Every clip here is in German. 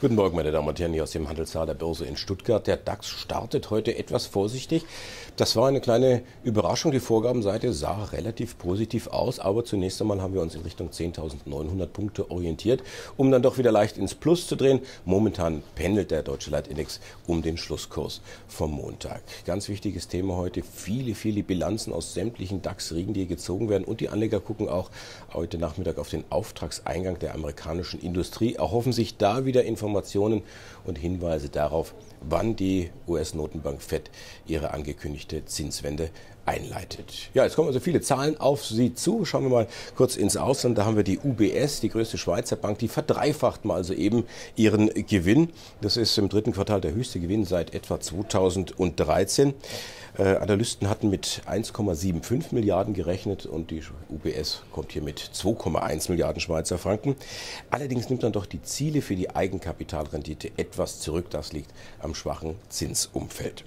Guten Morgen, meine Damen und Herren, hier aus dem Handelssaal der Börse in Stuttgart. Der DAX startet heute etwas vorsichtig. Das war eine kleine Überraschung. Die Vorgabenseite sah relativ positiv aus, aber zunächst einmal haben wir uns in Richtung 10.900 Punkte orientiert, um dann doch wieder leicht ins Plus zu drehen. Momentan pendelt der Deutsche Leitindex um den Schlusskurs vom Montag. Ganz wichtiges Thema heute, viele Bilanzen aus sämtlichen DAX-Riegen, die hier gezogen werden. Und die Anleger gucken auch heute Nachmittag auf den Auftragseingang der amerikanischen Industrie, erhoffen sich da wieder Informationen und Hinweise darauf, wann die US-Notenbank FED ihre angekündigte Zinswende einleitet. Ja, jetzt kommen also viele Zahlen auf Sie zu. Schauen wir mal kurz ins Ausland. Da haben wir die UBS, die größte Schweizer Bank, die verdreifacht mal also eben ihren Gewinn. Das ist im dritten Quartal der höchste Gewinn seit etwa 2013. Analysten hatten mit 1,75 Milliarden gerechnet und die UBS kommt hier mit 2,1 Milliarden Schweizer Franken. Allerdings nimmt dann doch die Ziele für die Eigenkapitalrendite etwas zurück. Das liegt am schwachen Zinsumfeld.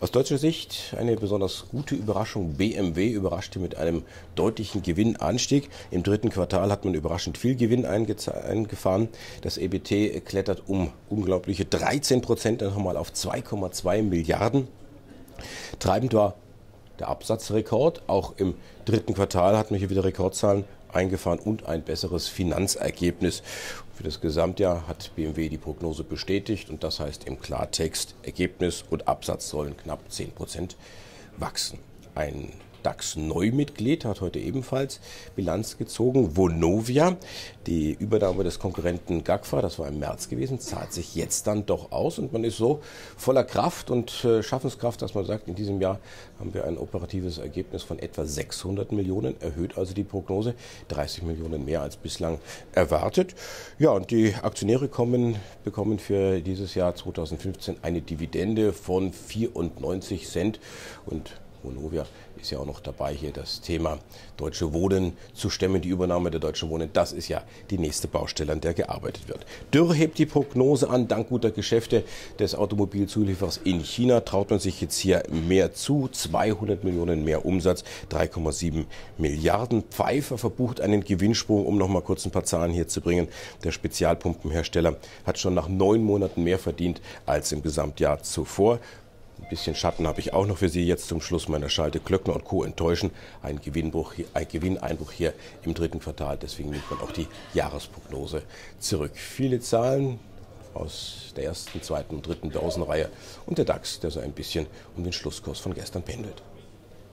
Aus deutscher Sicht eine besonders gute Überraschung. BMW überraschte mit einem deutlichen Gewinnanstieg. Im dritten Quartal hat man überraschend viel Gewinn eingefahren. Das EBT klettert um unglaubliche 13%, dann nochmal auf 2,2 Milliarden. Treibend war der Absatzrekord. Auch im dritten Quartal hat man hier wieder Rekordzahlen eingefahren und ein besseres Finanzergebnis. Für das Gesamtjahr hat BMW die Prognose bestätigt und das heißt im Klartext, Ergebnis und Absatz sollen knapp 10% wachsen. Ein DAX-Neumitglied hat heute ebenfalls Bilanz gezogen. Vonovia, die Übernahme des Konkurrenten Gagfa, das war im März gewesen, zahlt sich jetzt dann doch aus und man ist so voller Kraft und Schaffenskraft, dass man sagt, in diesem Jahr haben wir ein operatives Ergebnis von etwa 600 Millionen, erhöht also die Prognose, 30 Millionen mehr als bislang erwartet. Ja, und die Aktionäre bekommen für dieses Jahr 2015 eine Dividende von 94 Cent und Vonovia ist ja auch noch dabei, hier das Thema Deutsche Wohnen zu stemmen, die Übernahme der Deutschen Wohnen. Das ist ja die nächste Baustelle, an der gearbeitet wird. Dürr hebt die Prognose an, dank guter Geschäfte des Automobilzulieferers in China traut man sich jetzt hier mehr zu. 200 Millionen mehr Umsatz, 3,7 Milliarden. Pfeiffer verbucht einen Gewinnsprung, um noch mal kurz ein paar Zahlen hier zu bringen. Der Spezialpumpenhersteller hat schon nach 9 Monaten mehr verdient als im Gesamtjahr zuvor. Ein bisschen Schatten habe ich auch noch für Sie jetzt zum Schluss meiner Schalte. Klöckner und Co. enttäuschen. Ein Gewinneinbruch hier im dritten Quartal. Deswegen nimmt man auch die Jahresprognose zurück. Viele Zahlen aus der ersten, zweiten und dritten Börsenreihe. Und der DAX, der so ein bisschen um den Schlusskurs von gestern pendelt.